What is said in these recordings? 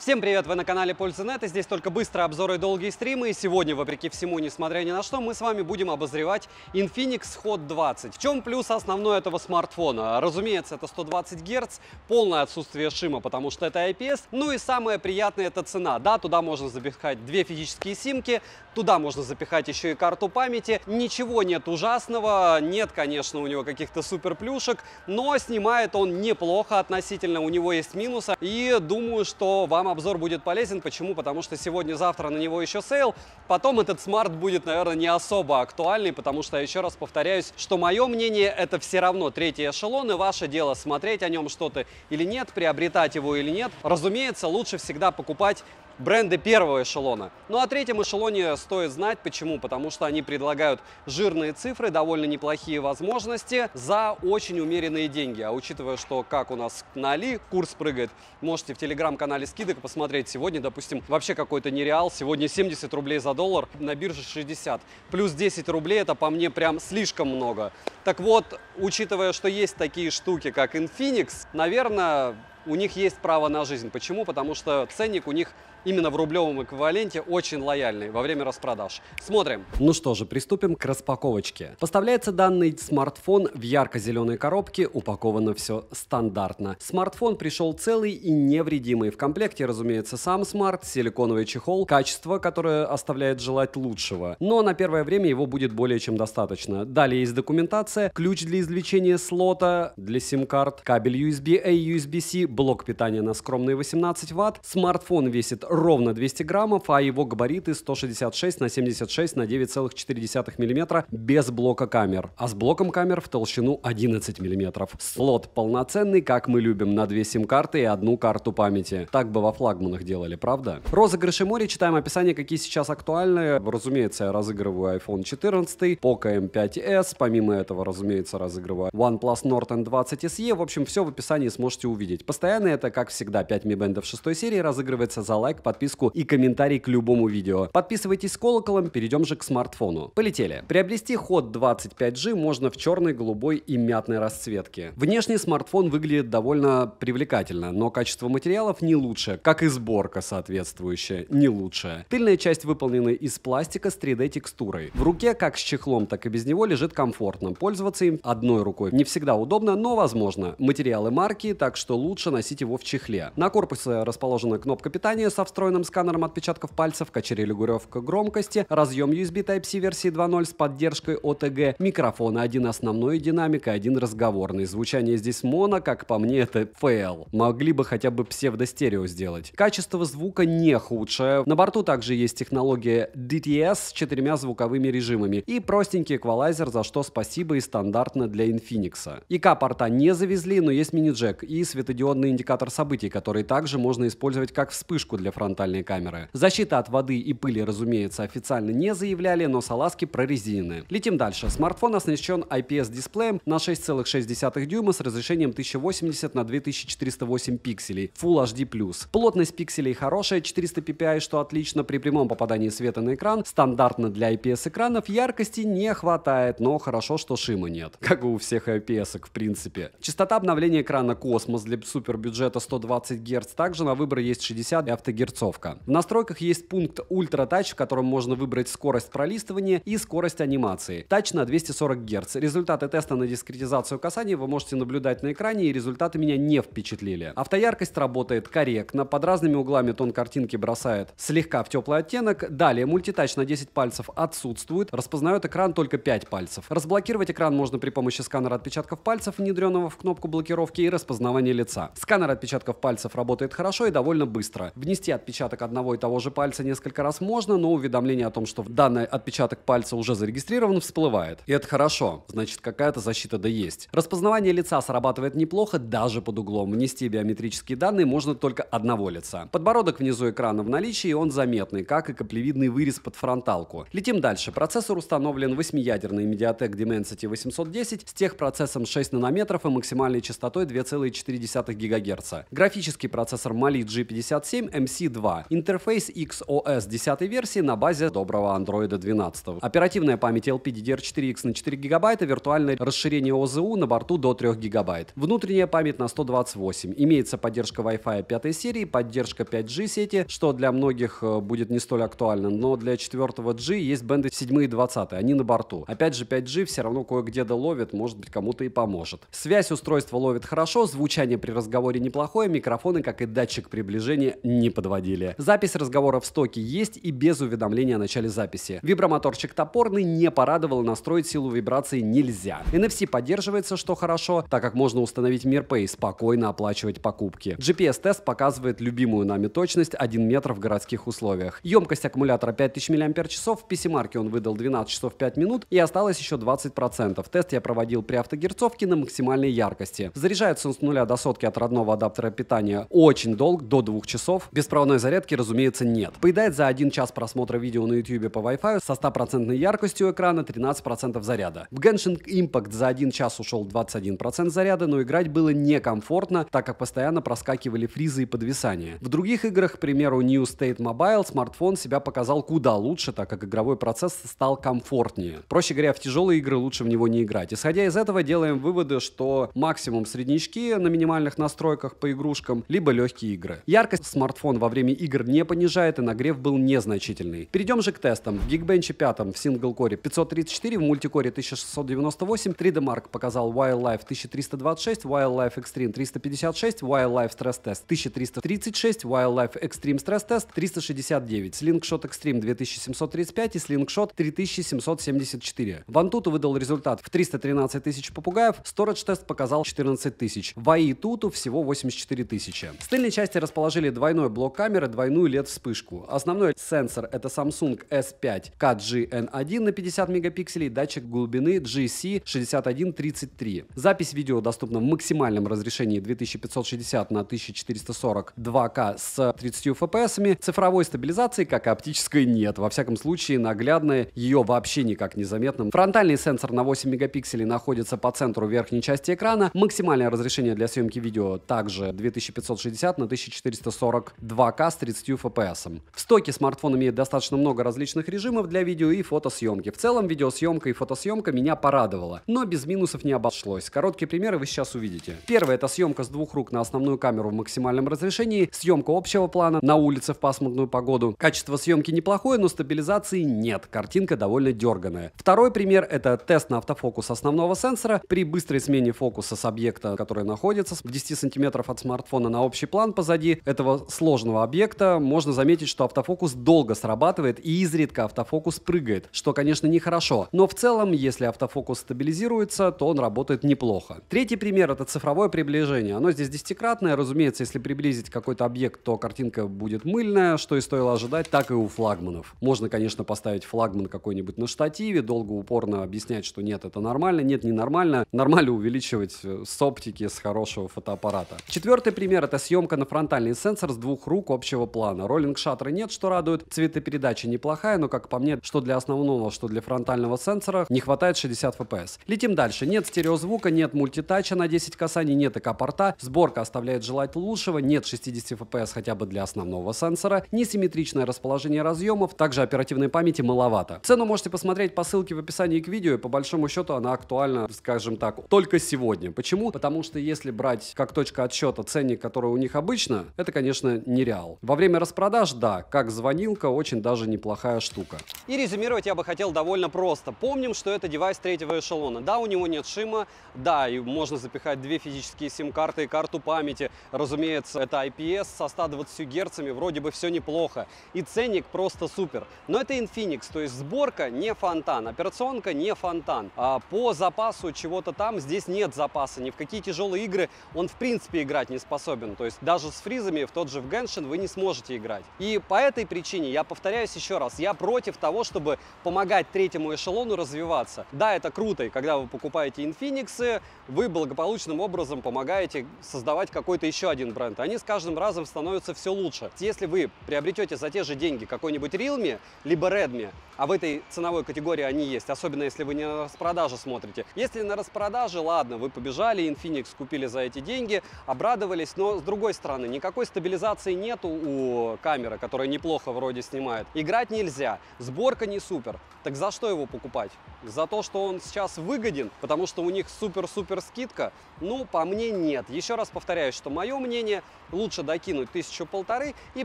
Всем привет, вы на канале Пользы.нет, и здесь только быстрые обзоры и долгие стримы. И сегодня, вопреки всему, несмотря ни на что, мы с вами будем обозревать Infinix Hot 20. В чем плюс основной этого смартфона? Разумеется, это 120 Гц, полное отсутствие шима, потому что это IPS. Ну и самое приятное — это цена. Да, туда можно запихать две физические симки, туда можно запихать еще и карту памяти. Ничего нет ужасного, нет, конечно, у него каких-то супер плюшек, но снимает он неплохо относительно, у него есть минусы. И думаю, что вам обзор будет полезен. Почему? Потому что сегодня-завтра на него еще сейл. Потом этот смарт будет, наверное, не особо актуальный, потому что, еще раз повторяюсь, что мое мнение — это все равно третий эшелон, и ваше дело смотреть о нем что-то или нет, приобретать его или нет. Разумеется, лучше всегда покупать бренды первого эшелона. Ну а о третьем эшелоне стоит знать. Почему? Потому что они предлагают жирные цифры, довольно неплохие возможности за очень умеренные деньги. А учитывая, что как у нас на Али курс прыгает, можете в телеграм-канале скидок посмотреть. Сегодня, допустим, вообще какой-то нереал. Сегодня 70 рублей за доллар, на бирже 60. Плюс 10 рублей — это по мне прям слишком много. Так вот, учитывая, что есть такие штуки, как Infinix, наверное, у них есть право на жизнь. Почему? Потому что ценник у них именно в рублевом эквиваленте очень лояльный во время распродаж. Смотрим. Ну что же, приступим к распаковочке. Поставляется данный смартфон в ярко-зеленой коробке, упаковано все стандартно. Смартфон пришел целый и невредимый. В комплекте, разумеется, сам смарт, силиконовый чехол, качество, которое оставляет желать лучшего. Но на первое время его будет более чем достаточно. Далее есть документация, ключ для извлечения слота, для сим-карт, кабель USB-A, USB-C, блок питания на скромные 18 Вт. Смартфон весит ровно 200 граммов, а его габариты 166 на 76 на 9,4 мм без блока камер. А с блоком камер в толщину 11 мм. Слот полноценный, как мы любим, на 2 сим-карты и 1 карту памяти. Так бы во флагманах делали, правда? Розыгрыши море, читаем описание, какие сейчас актуальны. Разумеется, я разыгрываю iPhone 14, POCO M5S. Помимо этого, разумеется, разыгрываю OnePlus Nord N20 SE. В общем, все в описании сможете увидеть. Постоянно это, как всегда, 5 Mi Band 6 серии разыгрывается за лайк, подписку и комментарий к любому видео. Подписывайтесь с колоколом, перейдем же к смартфону. Полетели. Приобрести Hot 20 5G можно в черной, голубой и мятной расцветке. Внешне смартфон выглядит довольно привлекательно, но качество материалов не лучше, как и сборка соответствующая не лучшая. Тыльная часть выполнена из пластика с 3D текстурой. В руке, как с чехлом, так и без него, лежит комфортно. Пользоваться им одной рукой не всегда удобно, но возможно. Материалы марки, так что лучше носить его в чехле. На корпусе расположена кнопка питания со встроенным сканером отпечатков пальцев, качели-регулировка громкости, разъем USB Type-C версии 2.0 с поддержкой OTG, микрофон, один основной динамик и один разговорный. Звучание здесь моно, как по мне, это фейл. Могли бы хотя бы псевдостерео сделать. Качество звука не худшее. На борту также есть технология DTS с 4 звуковыми режимами и простенький эквалайзер, за что спасибо и стандартно для Infinix. ИК-порта не завезли, но есть мини-джек и светодиодный индикатор событий, который также можно использовать как вспышку для фронтальной камеры. Защита от воды и пыли, разумеется, официально не заявляли, но салазки прорезинены. Летим дальше. Смартфон оснащен IPS-дисплеем на 6,6 дюйма с разрешением 1080 на 2408 пикселей, Full HD+. Плотность пикселей хорошая, 400 ppi, что отлично при прямом попадании света на экран. Стандартно для IPS-экранов яркости не хватает, но хорошо, что шима нет. Как и у всех IPS-ок, в принципе. Частота обновления экрана Космос для супербюджета 120 Гц. Также на выбор есть 60 и автогерцовка. В настройках есть пункт Ultra Touch, в котором можно выбрать скорость пролистывания и скорость анимации. Тач на 240 Гц. Результаты теста на дискретизацию касаний вы можете наблюдать на экране, и результаты меня не впечатлили. Автояркость работает корректно, под разными углами тон картинки бросает слегка в теплый оттенок. Далее мультитач на 10 пальцев отсутствует, распознает экран только 5 пальцев. Разблокировать экран можно при помощи сканера отпечатков пальцев, внедренного в кнопку блокировки, и распознавания лица. Сканер отпечатков пальцев работает хорошо и довольно быстро. Внести отпечаток одного и того же пальца несколько раз можно, но уведомление о том, что данный отпечаток пальца уже зарегистрирован, всплывает. И это хорошо, значит, какая-то защита да есть. Распознавание лица срабатывает неплохо даже под углом. Внести биометрические данные можно только одного лица. Подбородок внизу экрана в наличии, и он заметный, как и каплевидный вырез под фронталку. Летим дальше. Процессор установлен 8-ядерный MediaTek Dimensity 810 с техпроцессом 6 нанометров и максимальной частотой 2,4 ГГц. ГГц. Графический процессор Mali G57 MC2. Интерфейс XOS 10 версии на базе доброго Android 12. Оперативная память LPDDR4X на 4 ГБ, виртуальное расширение ОЗУ на борту до 3 ГБ. Внутренняя память на 128. Имеется поддержка Wi-Fi 5 серии, поддержка 5G сети, что для многих будет не столь актуально, но для 4G есть бенды 7 и 20, они на борту. Опять же, 5G все равно кое-где-то ловит, может быть, кому-то и поможет. Связь устройства ловит хорошо, звучание при разговоре неплохое, микрофоны, как и датчик приближения, не подводили. Запись разговора в стоке есть и без уведомления о начале записи. Вибромоторчик топорный, не порадовал, настроить силу вибрации нельзя. NFC поддерживается, что хорошо, так как можно установить MirPay и спокойно оплачивать покупки. GPS-тест показывает любимую нами точность 1 метр в городских условиях. Емкость аккумулятора 5000 мАч, в PC-марке он выдал 12 часов 5 минут и осталось еще 20%. Тест я проводил при автогерцовке на максимальной яркости. Заряжается он с 0 до сотки от родного адаптера питания очень долго, до 2 часов. Беспроводной зарядки, разумеется, нет. Поедает за 1 час просмотра видео на YouTube по Wi-Fi со 100% яркостью экрана, 13% заряда. В Genshin Impact за 1 час ушел 21% заряда, но играть было некомфортно, так как постоянно проскакивали фризы и подвисания. В других играх, к примеру, New State Mobile, смартфон себя показал куда лучше, так как игровой процесс стал комфортнее. Проще говоря, в тяжелые игры лучше в него не играть. Исходя из этого, делаем выводы, что максимум среднячки на минимальных настройках по игрушкам, либо легкие игры. Яркость смартфон во время игр не понижает и нагрев был незначительный. Перейдем же к тестам. В Geekbench 5 в синглкоре 534, в мультикоре 1698, 3D Mark показал Wildlife 1326, Wildlife Extreme 356, Wildlife Stress Test 1336, Wildlife Extreme Stress Test 369, Slingshot Extreme 2735 и Slingshot 3774. В Antutu выдал результат в 313 тысяч попугаев, Storage Test показал 14 тысяч, в iTutu всего 84 тысячи. В стыльной части расположили двойной блок камеры, двойную LED-вспышку. Основной сенсор это Samsung S5K GN1 на 50 мегапикселей, датчик глубины GC6133. Запись видео доступна в максимальном разрешении 2560 на 1440 2К с 30 FPS. Цифровой стабилизации, как и оптической, нет. Во всяком случае, наглядная, ее вообще никак не заметно. Фронтальный сенсор на 8 мегапикселей находится по центру верхней части экрана. Максимальное разрешение для съемки видео также 2560 на 1440 2К с 30 FPS. В стоке смартфон имеет достаточно много различных режимов для видео и фотосъемки. В целом видеосъемка и фотосъемка меня порадовала, но без минусов не обошлось. Короткие примеры вы сейчас увидите. Первое — это съемка с двух рук на основную камеру в максимальном разрешении, съемка общего плана на улице в пасмурную погоду. Качество съемки неплохое, но стабилизации нет, картинка довольно дерганая. Второй пример — это тест на автофокус основного сенсора. При быстрой смене фокуса с объекта, который находится в 10 сантиметров от смартфона, на общий план позади этого сложного объекта, можно заметить, что автофокус долго срабатывает и изредка автофокус прыгает, что, конечно, нехорошо, но в целом, если автофокус стабилизируется, то он работает неплохо. Третий пример — это цифровое приближение. Оно здесь 10-кратное, разумеется, если приблизить какой-то объект, то картинка будет мыльная, что и стоило ожидать, так и у флагманов. Можно, конечно, поставить флагман какой-нибудь на штативе, долго упорно объяснять, что нет, это нормально, нет, не нормально, нормально увеличивать с оптики, с хорошего фотоаппарата. Четвертый пример — это съемка на фронтальный сенсор с двух рук общего плана. Роллинг шаттера нет, что радует, цветопередача неплохая, но, как по мне, что для основного, что для фронтального сенсора, не хватает 60 FPS. Летим дальше. Нет стереозвука, нет мультитача на 10 касаний, нет ЭК-порта, сборка оставляет желать лучшего, нет 60 FPS хотя бы для основного сенсора, несимметричное расположение разъемов, также оперативной памяти маловато. Цену можете посмотреть по ссылке в описании к видео, и по большому счету она актуальна, скажем так, только сегодня. Почему? Потому что если брать как точка отсчета ценник, который у них обычно, это, конечно, нереал. Во время распродаж, да, как звонилка, очень даже неплохая штука. И резюмировать я бы хотел довольно просто. Помним, что это девайс третьего эшелона. Да, у него нет шима, да, и можно запихать две физические сим-карты и карту памяти. Разумеется, это IPS со 120 герцами, вроде бы все неплохо. И ценник просто супер. Но это Infinix, то есть сборка не фонтан, операционка не фонтан. А по запасу чего-то там здесь нет запаса. Ни в какие тяжелые игры он в принципе играть не способен. То есть даже с фризами в тот же в Genshin вы не сможете играть. И по этой причине, я повторяюсь еще раз, я против того, чтобы помогать третьему эшелону развиваться. Да, это круто, и когда вы покупаете Infinix, вы благополучным образом помогаете создавать какой-то еще один бренд. Они с каждым разом становятся все лучше. Если вы приобретете за те же деньги какой-нибудь Realme, либо Redmi, а в этой ценовой категории они есть, особенно если вы не на распродажу смотрите. Если на распродаже, ладно, вы побежали, Infinix купили за эти деньги, многие обрадовались, но с другой стороны, никакой стабилизации нету у камеры, которая неплохо вроде снимает. Играть нельзя, сборка не супер. Так за что его покупать? За то, что он сейчас выгоден, потому что у них супер-супер скидка? Ну, по мне, нет. Еще раз повторяю, что мое мнение, лучше докинуть 1500 и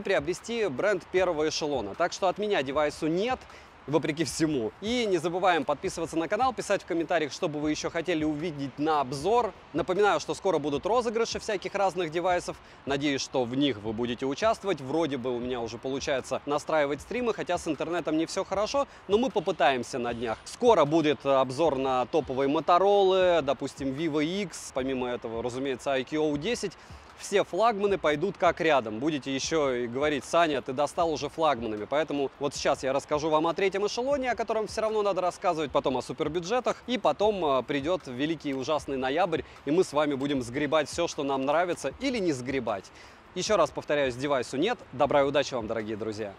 приобрести бренд первого эшелона. Так что от меня девайсу нет, вопреки всему. И не забываем подписываться на канал, писать в комментариях, что бы вы еще хотели увидеть на обзор. Напоминаю, что скоро будут розыгрыши всяких разных девайсов. Надеюсь, что в них вы будете участвовать. Вроде бы у меня уже получается настраивать стримы, хотя с интернетом не все хорошо, но мы попытаемся на днях. Скоро будет обзор на топовые Motorola, допустим, Vivo X, помимо этого, разумеется, IQO10. Все флагманы пойдут как рядом. Будете еще и говорить: Саня, ты достал уже флагманами. Поэтому вот сейчас я расскажу вам о третьем эшелоне, о котором все равно надо рассказывать, потом о супербюджетах, и потом придет великий и ужасный ноябрь, и мы с вами будем сгребать все, что нам нравится, или не сгребать. Еще раз повторяюсь, девайсу нет. Добра и удачи вам, дорогие друзья!